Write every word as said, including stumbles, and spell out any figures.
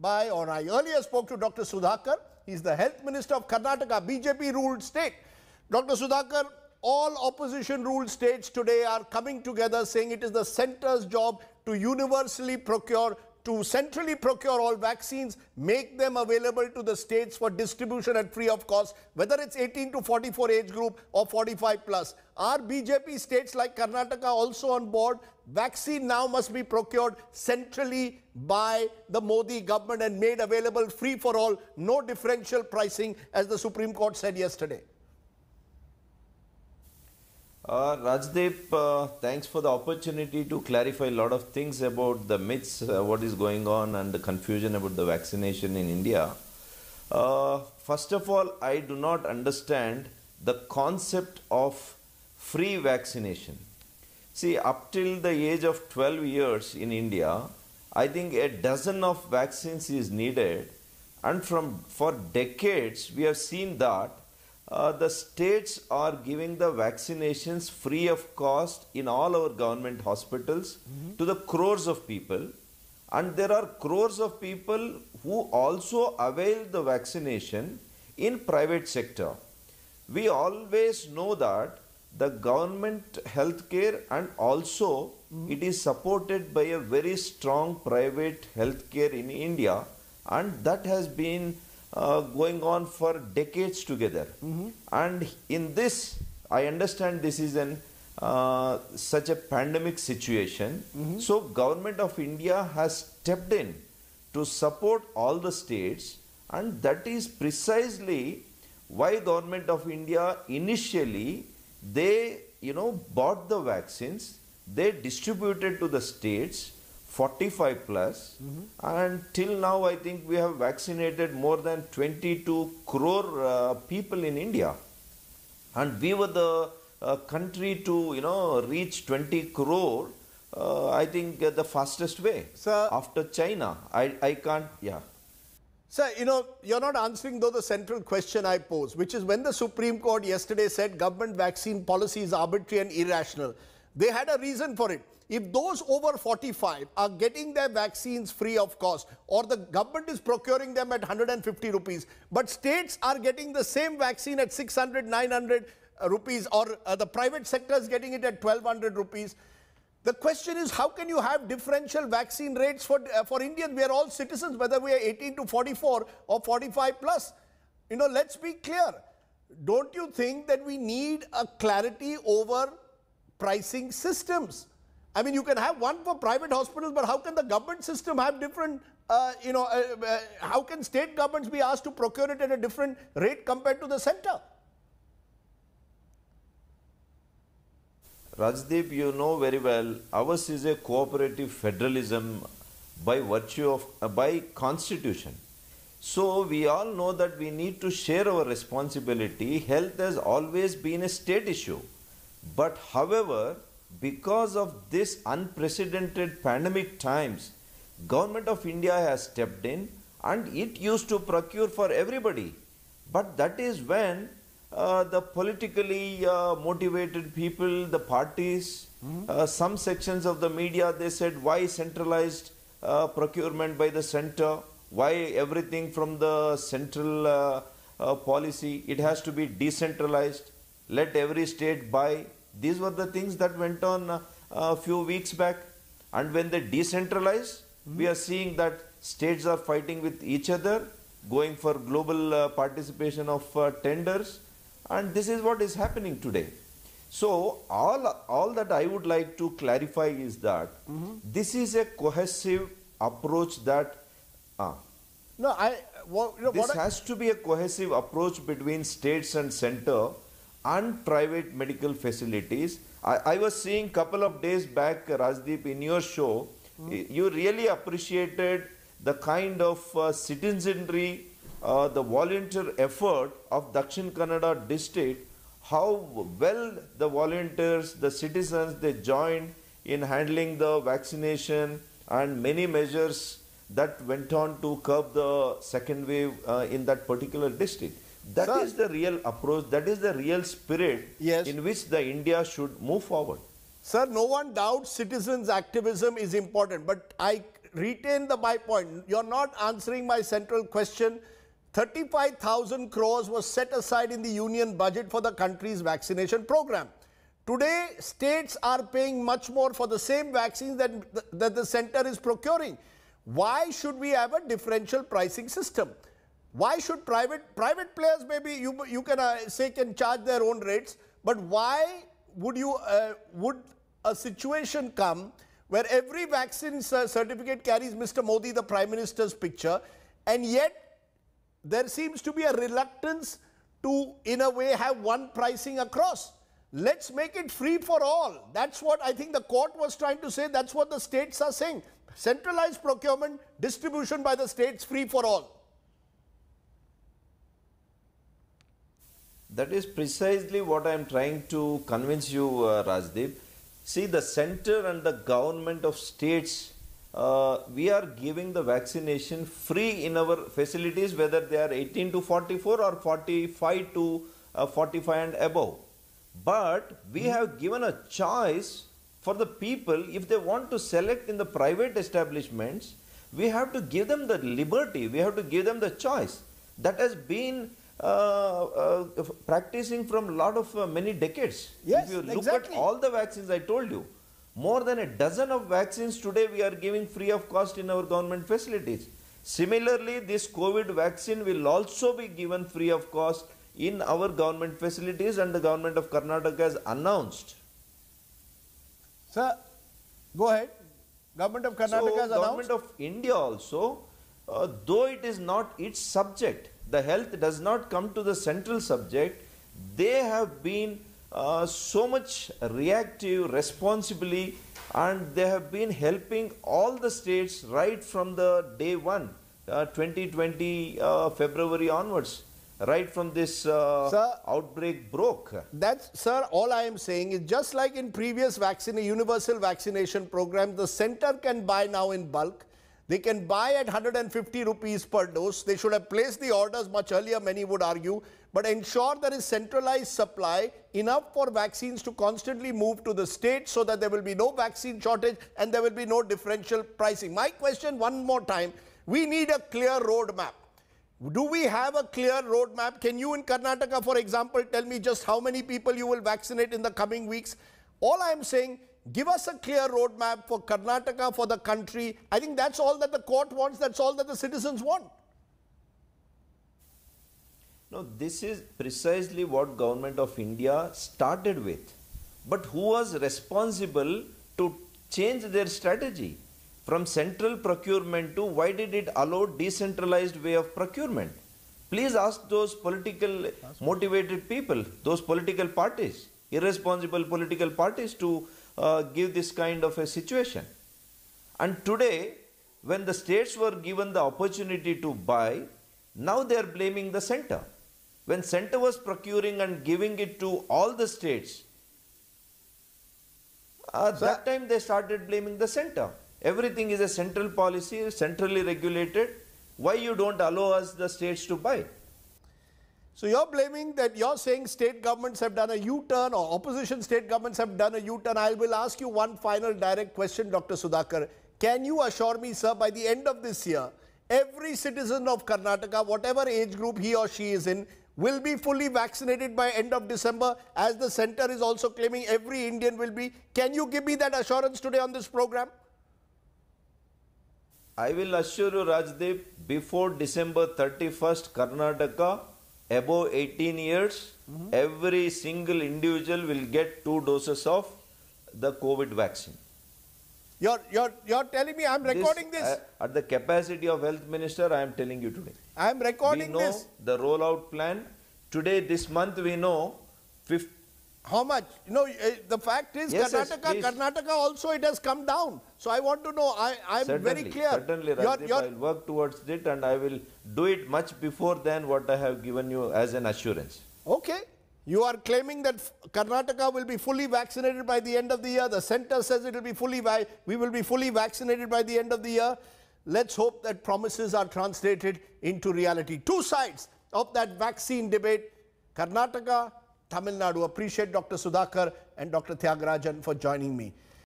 by, or I earlier spoke to Doctor Sudhakar, he's the health minister of Karnataka, B J P ruled state. Doctor Sudhakar, all opposition ruled states today are coming together saying it is the centre's job to universally procure, to centrally procure all vaccines, make them available to the states for distribution at free of cost, whether it's eighteen to forty-four age group or forty-five plus. Are B J P states like Karnataka also on board? Vaccine now must be procured centrally by the Modi government and made available free for all, no differential pricing, as the Supreme Court said yesterday. Uh, Rajdeep, uh, thanks for the opportunity to clarify a lot of things about the myths, uh, what is going on and the confusion about the vaccination in India. Uh, first of all, I do not understand the concept of free vaccination. See, up till the age of twelve years in India, I think a dozen of vaccines is needed, and from for decades we have seen that Uh, the states are giving the vaccinations free of cost in all our government hospitals mm-hmm. to the crores of people, and there are crores of people who also avail the vaccination in private sector. We always know that the government healthcare and also mm-hmm. it is supported by a very strong private healthcare in India, and that has been Uh, going on for decades together. Mm-hmm. And in this, I understand this is an uh, such a pandemic situation. Mm-hmm. So government of India has stepped in to support all the states, and that is precisely why government of India initially they you know bought the vaccines, they distributed to the states forty-five plus mm-hmm. and till now I think we have vaccinated more than twenty-two crore uh, people in India, and we were the uh, country to you know reach twenty crore uh, I think uh, the fastest way. Sir, after China. I, I can't, yeah. Sir, you know, you're not answering though the central question I pose, which is when the Supreme Court yesterday said government vaccine policy is arbitrary and irrational, they had a reason for it. If those over forty-five are getting their vaccines free of cost, or the government is procuring them at one hundred fifty rupees, but states are getting the same vaccine at six hundred, nine hundred rupees, or uh, the private sector is getting it at twelve hundred rupees. The question is, how can you have differential vaccine rates for, uh, for Indians? We are all citizens, whether we are eighteen to forty-four or forty-five plus. You know, let's be clear. Don't you think that we need a clarity over pricing systems? I mean, you can have one for private hospitals, but how can the government system have different, uh, you know, uh, uh, how can state governments be asked to procure it at a different rate compared to the centre? Rajdeep, you know very well, ours is a cooperative federalism by virtue of, uh, by constitution. So we all know that we need to share our responsibility. Health has always been a state issue. But however, because of this unprecedented pandemic times, government of India has stepped in, and it used to procure for everybody. But that is when uh, the politically uh, motivated people, the parties, mm-hmm. uh, some sections of the media, they said why centralized uh, procurement by the center, why everything from the central uh, uh, policy, it has to be decentralized, let every state buy. These were the things that went on a, a few weeks back. And when they decentralize, mm-hmm. we are seeing that states are fighting with each other, going for global uh, participation of uh, tenders. And this is what is happening today. So all, all that I would like to clarify is that mm-hmm. this is a cohesive approach that... Uh, no, I, well, you know, this what I... has to be a cohesive approach between states and centre and private medical facilities. I, I was seeing couple of days back, Rajdeep, in your show, mm-hmm. you really appreciated the kind of uh, citizenry, uh, the volunteer effort of Dakshin Kannada district, how well the volunteers, the citizens, they joined in handling the vaccination and many measures that went on to curb the second wave uh, in that particular district. That Sir, is the real approach, that is the real spirit yes. in which the India should move forward. Sir, no one doubts citizens' activism is important, but I retain the my point. You're not answering my central question. thirty-five thousand crores was set aside in the union budget for the country's vaccination program. Today, states are paying much more for the same vaccines that the, that the center is procuring. Why should we have a differential pricing system? Why should private private players, maybe you you can uh, say, can charge their own rates, but why would you uh, would a situation come where every vaccine certificate carries Mister Modi, the Prime Minister's picture, and yet there seems to be a reluctance to, in a way, have one pricing across? Let's make it free for all. That's what I think the court was trying to say. That's what the states are saying. Centralized procurement, distribution by the states, free for all. That is precisely what I am trying to convince you, uh, Rajdeep. See, the center and the government of states, uh, we are giving the vaccination free in our facilities, whether they are eighteen to forty-four or forty-five to forty-five and above. But we mm-hmm. have given a choice for the people. If they want to select in the private establishments, we have to give them the liberty. We have to give them the choice. That has been Uh, uh, practicing from a lot of uh, many decades. Yes, if you look exactly. at all the vaccines, I told you, more than a dozen of vaccines today we are giving free of cost in our government facilities. Similarly, this COVID vaccine will also be given free of cost in our government facilities, and the government of Karnataka has announced. Sir, go ahead. Government of Karnataka so, has announced. Government of India also, uh, though it is not its subject, the health does not come to the central subject. They have been uh, so much reactive, responsibly, and they have been helping all the states right from the day one, uh, twenty twenty uh, February onwards, right from this uh, sir, outbreak broke. That's, sir, all I am saying is, just like in previous vaccine, universal vaccination program, the center can buy now in bulk. They can buy at one hundred fifty rupees per dose. They should have placed the orders much earlier, many would argue, but ensure there is centralized supply, enough for vaccines to constantly move to the states so that there will be no vaccine shortage and there will be no differential pricing. My question one more time, we need a clear roadmap. Do we have a clear roadmap? Can you in Karnataka, for example, tell me just how many people you will vaccinate in the coming weeks? All I am saying, give us a clear roadmap for Karnataka, for the country. I think that's all that the court wants. That's all that the citizens want. No, this is precisely what government of India started with. But who was responsible to change their strategy? From central procurement to why did it allow decentralized way of procurement? Please ask those political motivated people, those political parties, irresponsible political parties to Uh, give this kind of a situation. And today, when the states were given the opportunity to buy, now they are blaming the center. When center was procuring and giving it to all the states, uh, so that time they started blaming the center. Everything is a central policy, centrally regulated. Why you don't allow us the states to buy? So you're blaming that, you're saying state governments have done a U-turn, or opposition state governments have done a U-turn. I will ask you one final direct question, Doctor Sudhakar. Can you assure me, sir, by the end of this year, every citizen of Karnataka, whatever age group he or she is in, will be fully vaccinated by end of December, as the center is also claiming every Indian will be? Can you give me that assurance today on this program? I will assure you, Rajdeep, before December thirty-first, Karnataka, above eighteen years, mm-hmm. every single individual will get two doses of the COVID vaccine. You're, you're, you're telling me, I'm recording this. this. Uh, at the capacity of Health Minister, I am telling you today. I'm recording we know this. The rollout plan. Today, this month, we know fifty. How much? You know, uh, the fact is, yes, Karnataka, yes, Karnataka also, it has come down. So I want to know, I, I'm certainly, very clear. Certainly, Rajdeep, I will work towards it, and I will do it much before than what I have given you as an assurance. Okay. You are claiming that Karnataka will be fully vaccinated by the end of the year. The center says it will be fully, we will be fully vaccinated by the end of the year. Let's hope that promises are translated into reality. Two sides of that vaccine debate, Karnataka, Tamil Nadu. Appreciate Doctor Sudhakar and Doctor Thyagarajan for joining me.